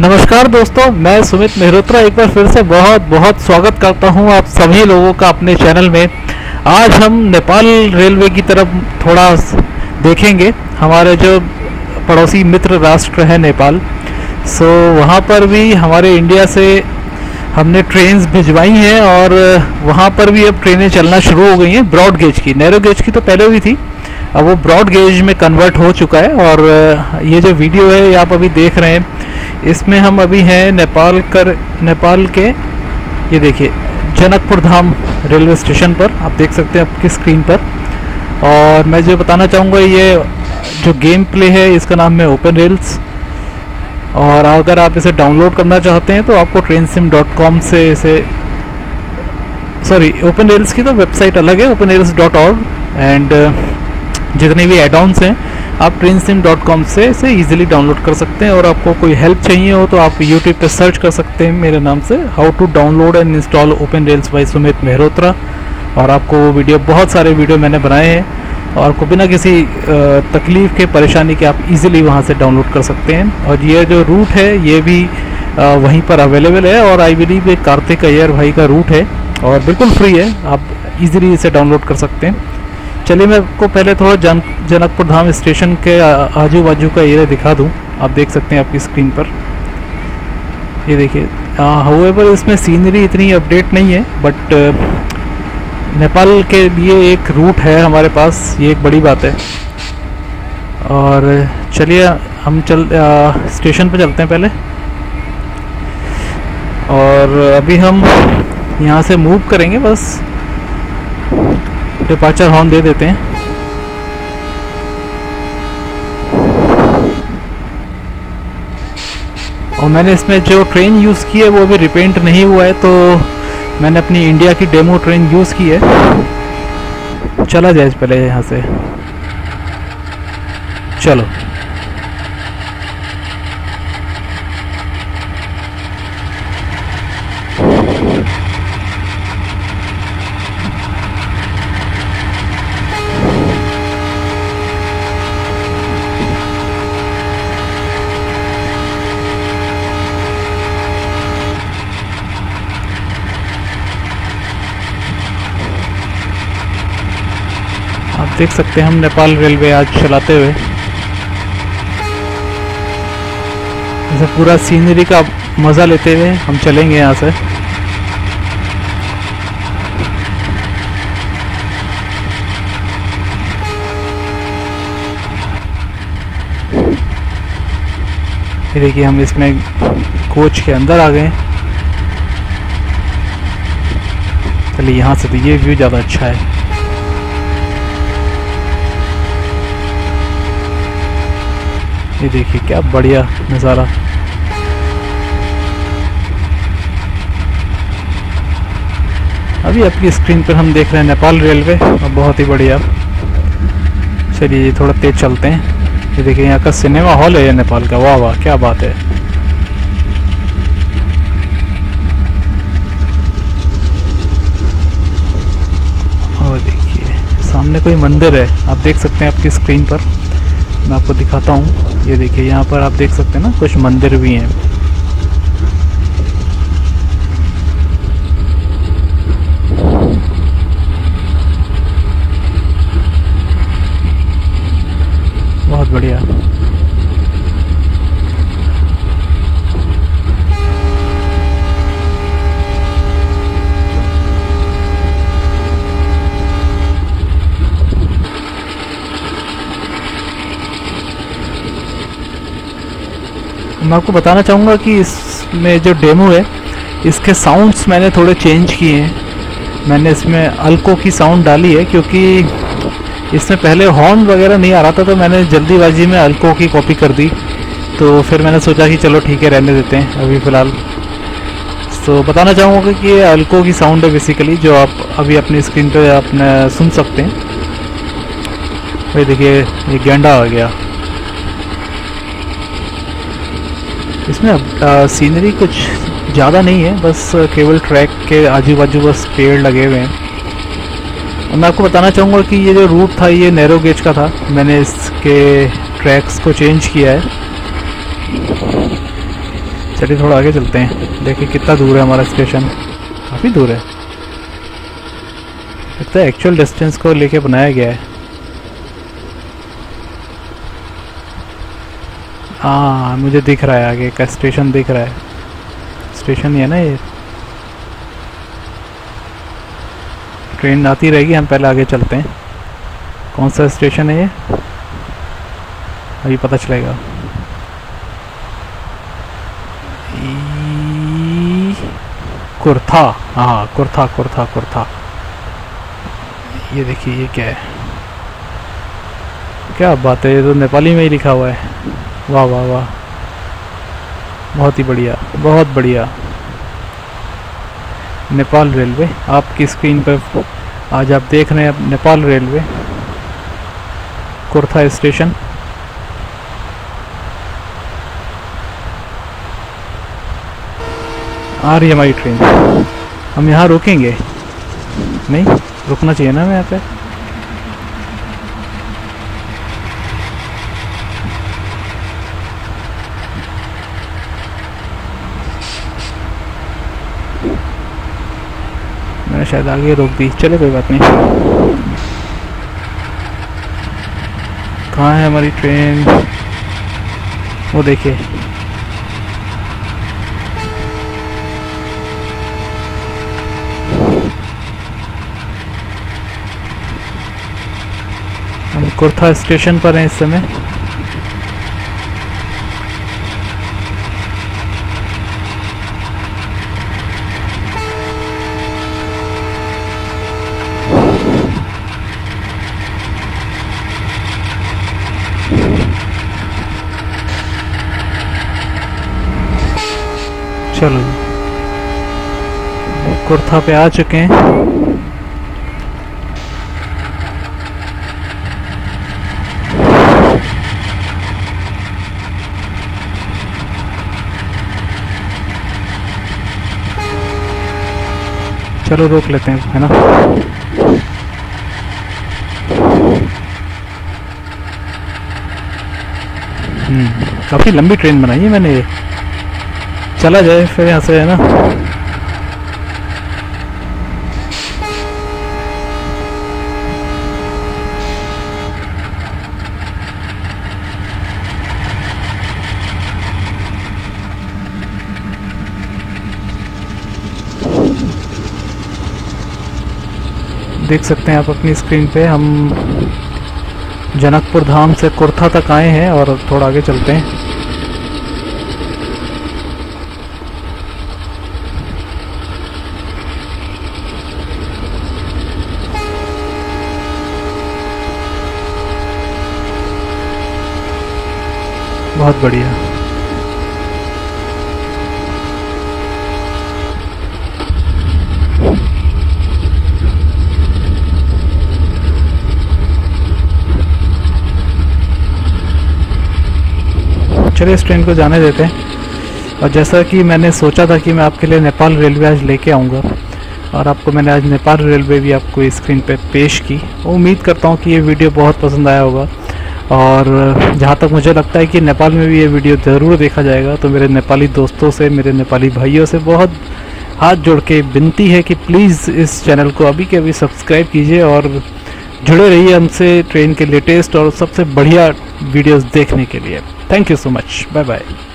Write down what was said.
नमस्कार दोस्तों, मैं सुमित मेहरोत्रा एक बार फिर से बहुत बहुत स्वागत करता हूं आप सभी लोगों का अपने चैनल में। आज हम नेपाल रेलवे की तरफ थोड़ा देखेंगे। हमारे जो पड़ोसी मित्र राष्ट्र है नेपाल, सो वहां पर भी हमारे इंडिया से हमने ट्रेन्स भिजवाई हैं और वहां पर भी अब ट्रेनें चलना शुरू हो गई हैं ब्रॉड गेज की। नैरो गेज की तो पहले हुई थी, अब वो ब्रॉड गेज में कन्वर्ट हो चुका है। और ये जो वीडियो है आप अभी देख रहे हैं, इसमें हम अभी हैं नेपाल के ये देखिए जनकपुर धाम रेलवे स्टेशन पर, आप देख सकते हैं आपकी स्क्रीन पर। और मैं जो बताना चाहूँगा, ये जो गेम प्ले है इसका नाम है ओपन रेल्स, और अगर आप इसे डाउनलोड करना चाहते हैं तो आपको trainsim.com से इसे, सॉरी ओपन रेल्स की तो वेबसाइट अलग है, openrails.org, एंड जितने भी एडॉन्स हैं आप trainsim.com से इसे ईजिली डाउनलोड कर सकते हैं। और आपको कोई हेल्प चाहिए हो तो आप यूट्यूब पर सर्च कर सकते हैं मेरे नाम से, how to download and install Open Rails by Sumit Mehrotra, और आपको वो वीडियो, बहुत सारे वीडियो मैंने बनाए हैं और आपको बिना किसी तकलीफ के, परेशानी के आप ईजिली वहाँ से डाउनलोड कर सकते हैं। और ये जो रूट है ये भी वहीं पर अवेलेबल है, और आई बिलीव ये कार्तिकेय भाई का रूट है और बिल्कुल फ्री है, आप ईजिली इसे डाउनलोड कर सकते हैं। चलिए मैं आपको पहले थोड़ा जनकपुर धाम स्टेशन के आजू बाजू का एरिया दिखा दूं। आप देख सकते हैं आपकी स्क्रीन पर, ये देखिए। हाउएवर इसमें सीनरी इतनी अपडेट नहीं है, बट नेपाल के लिए एक रूट है हमारे पास, ये एक बड़ी बात है। और चलिए हम स्टेशन पर चलते हैं पहले, और अभी हम यहाँ से मूव करेंगे, बस डिपार्चर हॉर्न दे देते हैं। और मैंने इसमें जो ट्रेन यूज़ की है वो अभी रिपेंट नहीं हुआ है, तो मैंने अपनी इंडिया की डेमो ट्रेन यूज़ की है। चला जाए पहले यहाँ से, चलो। देख सकते हैं हम नेपाल रेलवे आज चलाते हुए, जैसे पूरा सीनरी का मज़ा लेते हुए हम चलेंगे यहाँ से। ये देखिए हम इसमें कोच के अंदर आ गए। चलिए यहाँ से तो ये व्यू ज़्यादा अच्छा है। ये देखिए क्या बढ़िया नज़ारा। अभी आपकी स्क्रीन पर हम देख रहे हैं नेपाल रेलवे, और बहुत ही बढ़िया। चलिए ये थोड़ा तेज चलते हैं। ये देखिए यहाँ का सिनेमा हॉल है, ये नेपाल का, वाह वाह क्या बात है। और देखिए सामने कोई मंदिर है, आप देख सकते हैं आपकी स्क्रीन पर, मैं आपको दिखाता हूँ। ये देखिए यहाँ पर आप देख सकते हैं ना, कुछ मंदिर भी हैं। बहुत बढ़िया। मैं आपको बताना चाहूँगा कि इसमें जो डेमो है इसके साउंड्स मैंने थोड़े चेंज किए हैं। मैंने इसमें अल्को की साउंड डाली है, क्योंकि इसमें पहले हॉर्न वगैरह नहीं आ रहा था, तो मैंने जल्दीबाजी में अल्को की कॉपी कर दी। तो फिर मैंने सोचा कि चलो ठीक है, रहने देते हैं अभी फ़िलहाल। तो बताना चाहूँगा कि ये अल्को की साउंड है बेसिकली, जो आप अभी अपनी स्क्रीन पर अपने सुन सकते हैं। भाई देखिए ये गेंडा आ गया। इसमें सीनरी कुछ ज़्यादा नहीं है, बस केवल ट्रैक के आजू बाजू बस पेड़ लगे हुए हैं। और मैं आपको बताना चाहूँगा कि ये जो रूट था ये नैरो गेज का था, मैंने इसके ट्रैक्स को चेंज किया है। चलिए थोड़ा आगे चलते हैं, देखिए कितना दूर है हमारा स्टेशन। काफ़ी दूर है, लगता है एक्चुअल डिस्टेंस को लेके बनाया गया है। हाँ मुझे दिख रहा है आगे का स्टेशन दिख रहा है, स्टेशन ही है ना ये। ट्रेन आती रहेगी, हम पहले आगे चलते हैं। कौन सा स्टेशन है ये अभी पता चलेगा। कुर्था, हाँ कुर्था कुर्था कुर्था। ये देखिए ये क्या है, क्या बात है, ये तो नेपाली में ही लिखा हुआ है। वाह वाह वाह, बहुत ही बढ़िया, बहुत बढ़िया। नेपाल रेलवे आपकी स्क्रीन पर आज आप देख रहे हैं, नेपाल रेलवे कुर्था स्टेशन। आ रही है हमारी ट्रेन, हम यहाँ रुकेंगे नहीं, रुकना चाहिए ना हमें यहाँ पे। मैंने शायद आगे रोक दी, चले कोई बात नहीं। कहाँ है हमारी ट्रेन, वो देखिए। हम कुर्था स्टेशन पर हैं इस समय। चलो कुर्था पे आ चुके हैं। चलो रोक लेते हैं, है ना। काफी लंबी ट्रेन बनाई है मैंने ये। चला जाए फिर यहाँ से, है ना। देख सकते हैं आप अपनी स्क्रीन पे, हम जनकपुर धाम से कुर्था तक आए हैं और थोड़ा आगे चलते हैं। बहुत बढ़िया, चलिए इस ट्रेन को जाने देते हैं। और जैसा कि मैंने सोचा था कि मैं आपके लिए नेपाल रेलवे आज लेके आऊँगा, और आपको मैंने आज नेपाल रेलवे भी आपको स्क्रीन पे पेश की। उम्मीद करता हूँ कि ये वीडियो बहुत पसंद आया होगा, और जहाँ तक मुझे लगता है कि नेपाल में भी ये वीडियो ज़रूर देखा जाएगा। तो मेरे नेपाली दोस्तों से, मेरे नेपाली भाइयों से बहुत हाथ जोड़ के विनती है कि प्लीज़ इस चैनल को अभी के अभी सब्सक्राइब कीजिए और जुड़े रहिए हमसे ट्रेन के लेटेस्ट और सबसे बढ़िया वीडियोस देखने के लिए। Thank you so much, bye bye.